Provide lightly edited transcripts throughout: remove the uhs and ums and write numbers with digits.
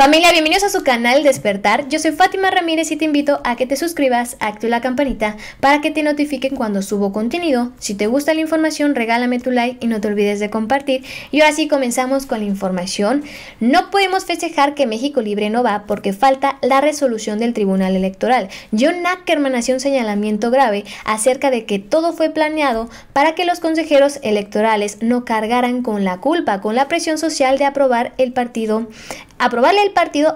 Familia, bienvenidos a su canal Despertar. Yo soy Fátima Ramírez y te invito a que te suscribas, active la campanita para que te notifiquen cuando subo contenido. Si te gusta la información, regálame tu like y no te olvides de compartir. Y ahora sí, comenzamos con la información. No podemos festejar que México Libre no va porque falta la resolución del Tribunal Electoral. John Ackerman hacía un señalamiento grave acerca de que todo fue planeado para que los consejeros electorales no cargaran con la culpa, con la presión social de aprobarle el partido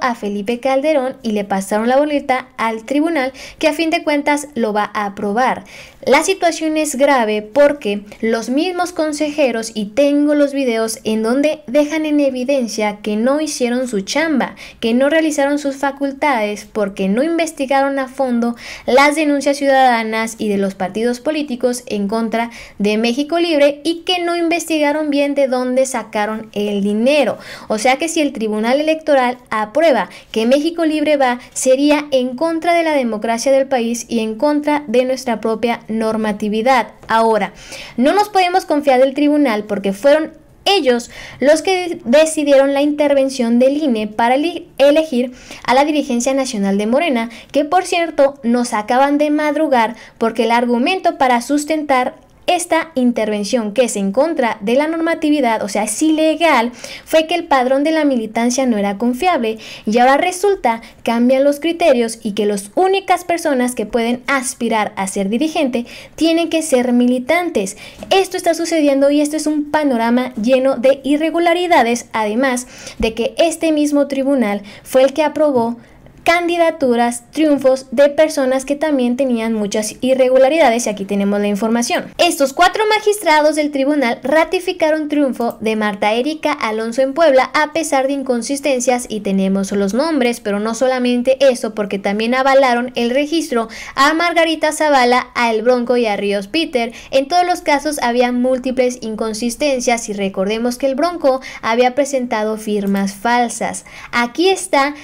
a Felipe Calderón, y le pasaron la bolita al tribunal, que a fin de cuentas lo va a aprobar. La situación es grave porque los mismos consejeros, y tengo los videos en donde dejan en evidencia que no hicieron su chamba, que no realizaron sus facultades porque no investigaron a fondo las denuncias ciudadanas y de los partidos políticos en contra de México Libre, y que no investigaron bien de dónde sacaron el dinero. O sea que si el Tribunal Electoral aprueba que México Libre va, sería en contra de la democracia del país y en contra de nuestra propia normatividad. Ahora, no nos podemos confiar del tribunal porque fueron ellos los que decidieron la intervención del INE para elegir a la dirigencia nacional de Morena, que por cierto nos acaban de madrugar porque el argumento para sustentar esta intervención, que es en contra de la normatividad, o sea, es ilegal, fue que el padrón de la militancia no era confiable, y ahora resulta cambian los criterios y que las únicas personas que pueden aspirar a ser dirigente tienen que ser militantes. Esto está sucediendo y esto es un panorama lleno de irregularidades, además de que este mismo tribunal fue el que aprobó candidaturas, triunfos de personas que también tenían muchas irregularidades, y aquí tenemos la información. Estos 4 magistrados del tribunal ratificaron triunfo de Marta Erika Alonso en Puebla a pesar de inconsistencias, y tenemos los nombres, pero no solamente eso, porque también avalaron el registro a Margarita Zavala, a El Bronco y a Ríos Peter. En todos los casos había múltiples inconsistencias, y recordemos que El Bronco había presentado firmas falsas. Aquí está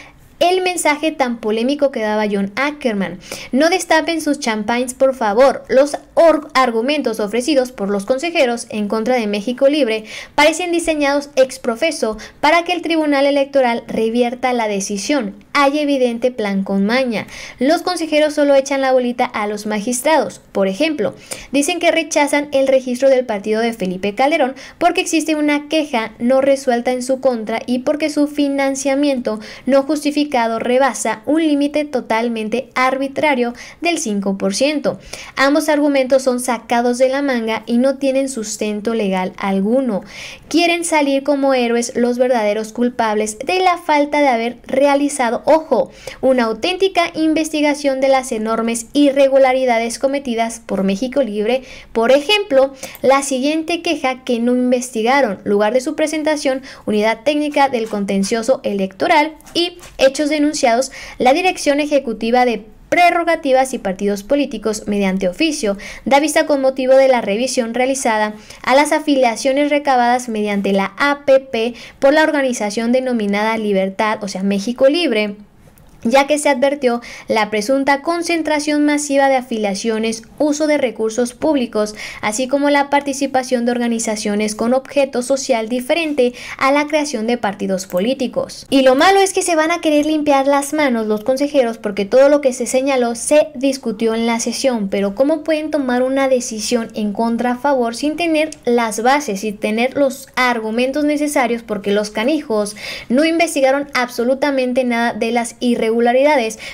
el mensaje tan polémico que daba John Ackerman: no destapen sus champagnes, por favor. Los argumentos ofrecidos por los consejeros en contra de México Libre parecen diseñados ex profeso para que el Tribunal Electoral revierta la decisión. Hay evidente plan con maña. Los consejeros solo echan la bolita a los magistrados. Por ejemplo, dicen que rechazan el registro del partido de Felipe Calderón porque existe una queja no resuelta en su contra y porque su financiamiento no justifica rebasa un límite totalmente arbitrario del 5%. Ambos argumentos son sacados de la manga y no tienen sustento legal alguno. Quieren salir como héroes los verdaderos culpables de la falta de haber realizado, ojo, una auténtica investigación de las enormes irregularidades cometidas por México Libre. Por ejemplo, la siguiente queja que no investigaron: lugar de su presentación, unidad técnica del contencioso electoral y hechos denunciados, la Dirección Ejecutiva de Prerrogativas y Partidos Políticos, mediante oficio, da vista con motivo de la revisión realizada a las afiliaciones recabadas mediante la APP por la organización denominada Libertad, o sea, México Libre, ya que se advirtió la presunta concentración masiva de afiliaciones, uso de recursos públicos, así como la participación de organizaciones con objeto social diferente a la creación de partidos políticos. Y lo malo es que se van a querer limpiar las manos los consejeros, porque todo lo que se señaló se discutió en la sesión, pero ¿cómo pueden tomar una decisión en contra a favor sin tener las bases, sin tener los argumentos necesarios? Porque los canijos no investigaron absolutamente nada de las irregularidades,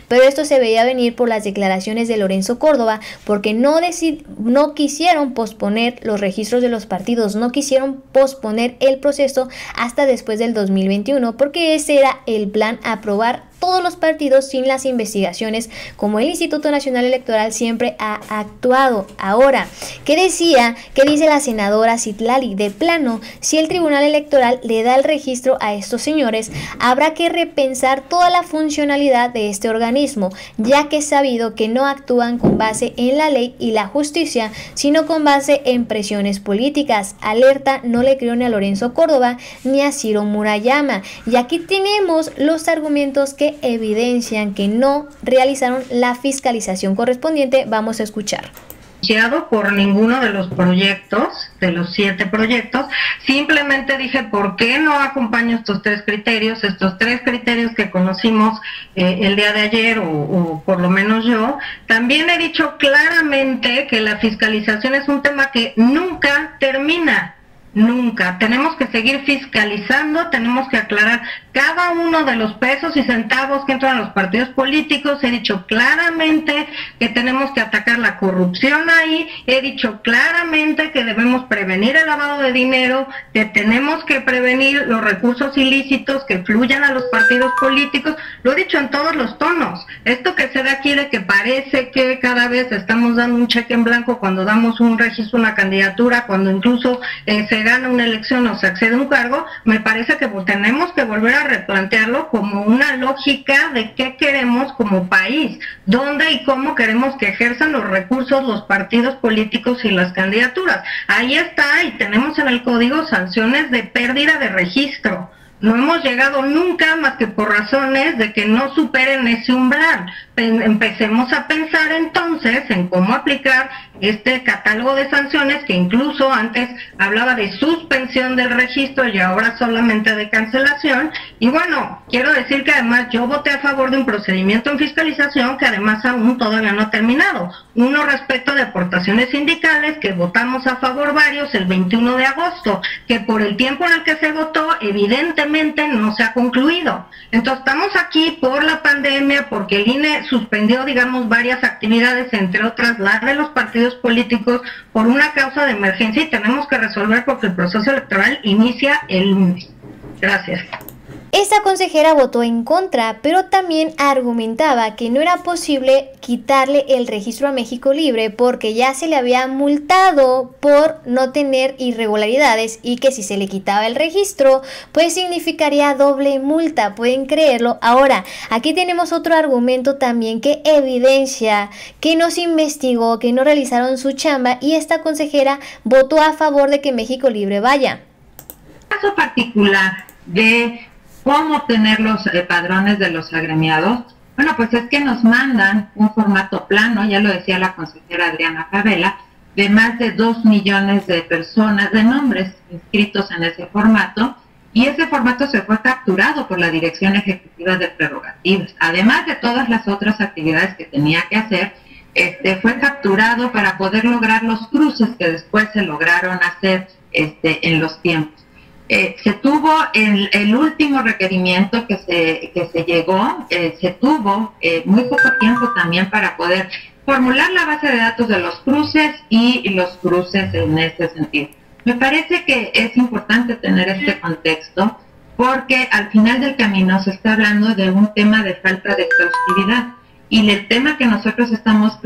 pero esto se veía venir por las declaraciones de Lorenzo Córdoba, porque no quisieron posponer los registros de los partidos, no quisieron posponer el proceso hasta después del 2021, porque ese era el plan: aprobar todos los partidos sin las investigaciones, como el Instituto Nacional Electoral siempre ha actuado. Ahora, ¿qué dice la senadora Citlali? De plano, si el Tribunal Electoral le da el registro a estos señores, habrá que repensar toda la funcionalidad de este organismo, ya que es sabido que no actúan con base en la ley y la justicia, sino con base en presiones políticas. Alerta, no le creo ni a Lorenzo Córdoba ni a Ciro Murayama. Y aquí tenemos los argumentos que evidencian que no realizaron la fiscalización correspondiente. Vamos a escuchar. anunciado por ninguno de los proyectos, de los 7 proyectos. Simplemente dije, ¿por qué no acompaño estos 3 criterios? Estos 3 criterios que conocimos el día de ayer, o por lo menos yo. También he dicho claramente que la fiscalización es un tema que nunca termina. Nunca. Tenemos que seguir fiscalizando, tenemos que aclarar cada uno de los pesos y centavos que entran a los partidos políticos. He dicho claramente que tenemos que atacar la corrupción ahí. He dicho claramente que debemos prevenir el lavado de dinero, que tenemos que prevenir los recursos ilícitos que fluyan a los partidos políticos. Lo he dicho en todos los tonos. Esto que se da aquí de que parece que cada vez estamos dando un cheque en blanco cuando damos un registro, una candidatura, cuando incluso se gana una elección o se accede a un cargo, me parece que tenemos que volver a replantearlo como una lógica de qué queremos como país, dónde y cómo queremos que ejerzan los recursos los partidos políticos y las candidaturas. Ahí está, y tenemos en el código sanciones de pérdida de registro. No hemos llegado nunca más que por razones de que no superen ese umbral. Empecemos a pensar entonces en cómo aplicar este catálogo de sanciones que incluso antes hablaba de suspensión del registro y ahora solamente de cancelación. Y bueno, quiero decir que además yo voté a favor de un procedimiento en fiscalización que además aún todavía no ha terminado. Uno respecto de aportaciones sindicales que votamos a favor varios el 21 de agosto, que por el tiempo en el que se votó evidentemente no se ha concluido. Entonces estamos aquí por la pandemia, porque el INE suspendió, digamos, varias actividades, entre otras las de los partidos políticos, por una causa de emergencia, y tenemos que resolver porque el proceso electoral inicia el lunes. Gracias. Esta consejera votó en contra, pero también argumentaba que no era posible quitarle el registro a México Libre porque ya se le había multado por no tener irregularidades, y que si se le quitaba el registro, pues significaría doble multa. ¿Pueden creerlo? Ahora, aquí tenemos otro argumento también que evidencia que no se investigó, que no realizaron su chamba, y esta consejera votó a favor de que México Libre vaya. Caso particular de cómo obtener los padrones de los agremiados. Bueno, pues es que nos mandan un formato plano, ya lo decía la consejera Adriana Favela, de más de 2 millones de personas, de nombres inscritos en ese formato, y ese formato se fue capturado por la Dirección Ejecutiva de Prerrogativas. Además de todas las otras actividades que tenía que hacer, fue capturado para poder lograr los cruces que después se lograron hacer en los tiempos. Se tuvo el último requerimiento que se llegó, se tuvo muy poco tiempo también para poder formular la base de datos de los cruces y los cruces en ese sentido. Me parece que es importante tener este contexto porque al final del camino se está hablando de un tema de falta de exhaustividad, y el tema que nosotros estamos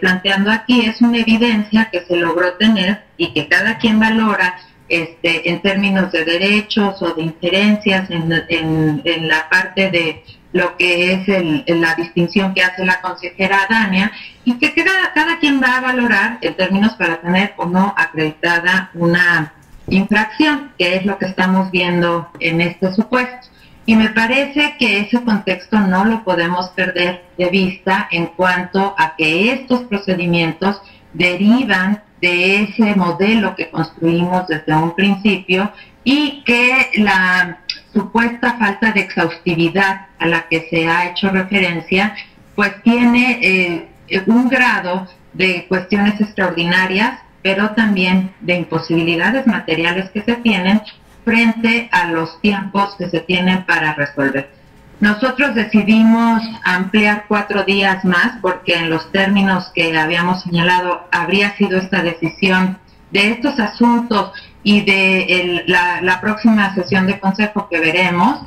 planteando aquí es una evidencia que se logró tener y que cada quien valora en términos de derechos o de injerencias en la parte de lo que es la distinción que hace la consejera Dania, y que cada quien va a valorar en términos para tener o no acreditada una infracción, que es lo que estamos viendo en este supuesto. Y me parece que ese contexto no lo podemos perder de vista en cuanto a que estos procedimientos derivan de ese modelo que construimos desde un principio, y que la supuesta falta de exhaustividad a la que se ha hecho referencia pues tiene un grado de cuestiones extraordinarias, pero también de imposibilidades materiales que se tienen frente a los tiempos que se tienen para resolver. Nosotros decidimos ampliar 4 días más porque en los términos que habíamos señalado habría sido esta decisión de estos asuntos y de la próxima sesión de consejo que veremos,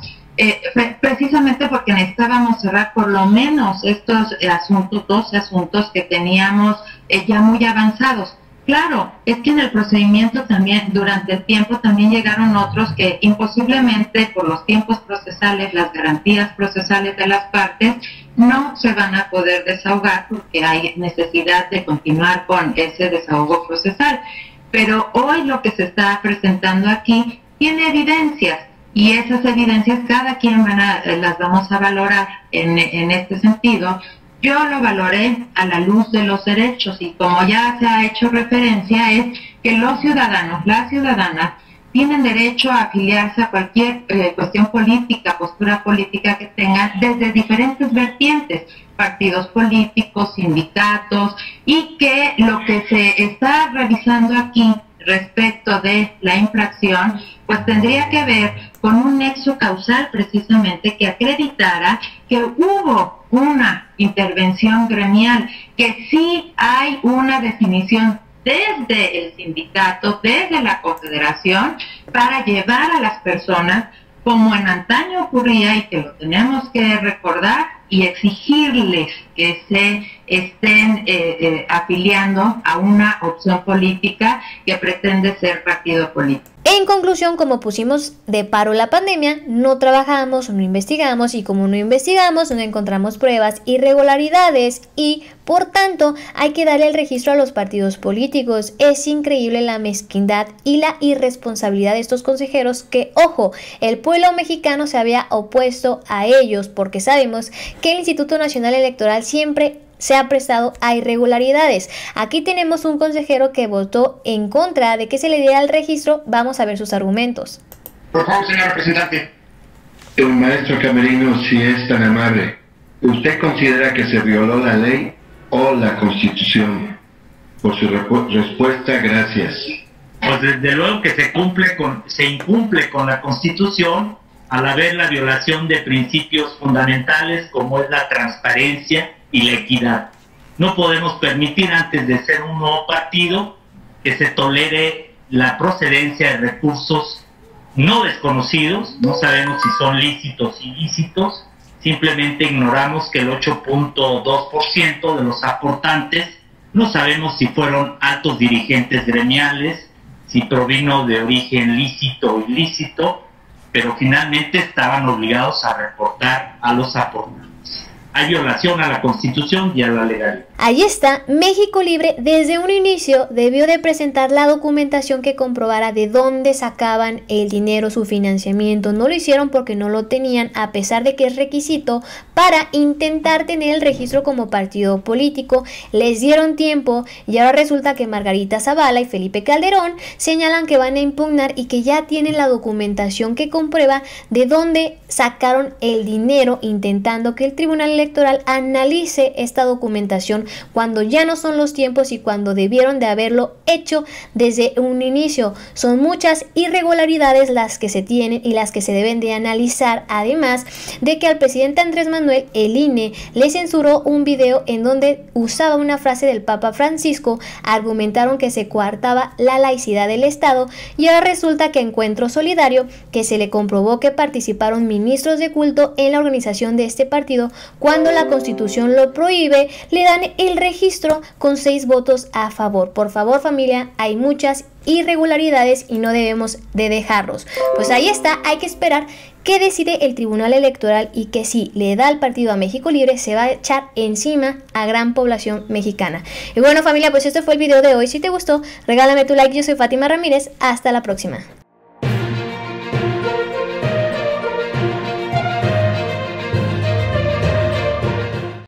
precisamente porque necesitábamos cerrar por lo menos estos asuntos, 12 asuntos que teníamos ya muy avanzados. Claro, es que en el procedimiento también, durante el tiempo, también llegaron otros que imposiblemente por los tiempos procesales, las garantías procesales de las partes, no se van a poder desahogar porque hay necesidad de continuar con ese desahogo procesal. Pero hoy lo que se está presentando aquí tiene evidencias, y esas evidencias cada quien las vamos a valorar en este sentido. Yo lo valoré a la luz de los derechos y como ya se ha hecho referencia es que los ciudadanos, las ciudadanas, tienen derecho a afiliarse a cualquier cuestión política, postura política que tengan desde diferentes vertientes, partidos políticos, sindicatos, y que lo que se está revisando aquí respecto de la infracción, pues tendría que ver con un nexo causal precisamente que acreditara que hubo una intervención gremial, que sí hay una definición desde el sindicato, desde la confederación, para llevar a las personas, como en antaño ocurría y que lo tenemos que recordar, y exigirles que se estén afiliando a una opción política que pretende ser partido político. En conclusión, como pusimos de paro la pandemia, no trabajamos, no investigamos, y como no investigamos, no encontramos pruebas, irregularidades, y por tanto hay que darle el registro a los partidos políticos. Es increíble la mezquindad y la irresponsabilidad de estos consejeros que, ojo, el pueblo mexicano se había opuesto a ellos, porque sabemos que el Instituto Nacional Electoral siempre se ha prestado a irregularidades. Aquí tenemos un consejero que votó en contra de que se le diera el registro. Vamos a ver sus argumentos. Por favor, señor representante. Maestro Camerino, si es tan amable, ¿usted considera que se violó la ley o la Constitución? Por su respuesta, gracias. Pues desde luego que se incumple con la Constitución al haber la violación de principios fundamentales como es la transparencia y la equidad. No podemos permitir, antes de ser un nuevo partido, que se tolere la procedencia de recursos no desconocidos. No sabemos si son lícitos o ilícitos, simplemente ignoramos que el 8.2% de los aportantes, no sabemos si fueron altos dirigentes gremiales, si provino de origen lícito o ilícito, pero finalmente estaban obligados a reportar a los aportantes. Hay violación a la Constitución y a la legalidad. Ahí está, México Libre desde un inicio debió de presentar la documentación que comprobara de dónde sacaban el dinero, su financiamiento. No lo hicieron porque no lo tenían, a pesar de que es requisito para intentar tener el registro como partido político. Les dieron tiempo y ahora resulta que Margarita Zavala y Felipe Calderón señalan que van a impugnar y que ya tienen la documentación que comprueba de dónde sacaron el dinero, intentando que el Tribunal Electoral analice esta documentación cuando ya no son los tiempos y cuando debieron de haberlo hecho desde un inicio. Son muchas irregularidades las que se tienen y las que se deben de analizar, además de que al presidente Andrés Manuel, el INE, le censuró un video en donde usaba una frase del Papa Francisco. Argumentaron que se coartaba la laicidad del Estado y ahora resulta que Encuentro Solidario, que se le comprobó que participaron ministros de culto en la organización de este partido, cuando la Constitución lo prohíbe, le dan el registro con 6 votos a favor. Por favor, familia, hay muchas irregularidades y no debemos de dejarlos. Pues ahí está, hay que esperar qué decide el Tribunal Electoral y que si le da el partido a México Libre se va a echar encima a gran población mexicana. Y bueno, familia, pues este fue el video de hoy. Si te gustó, regálame tu like. Yo soy Fátima Ramírez. Hasta la próxima.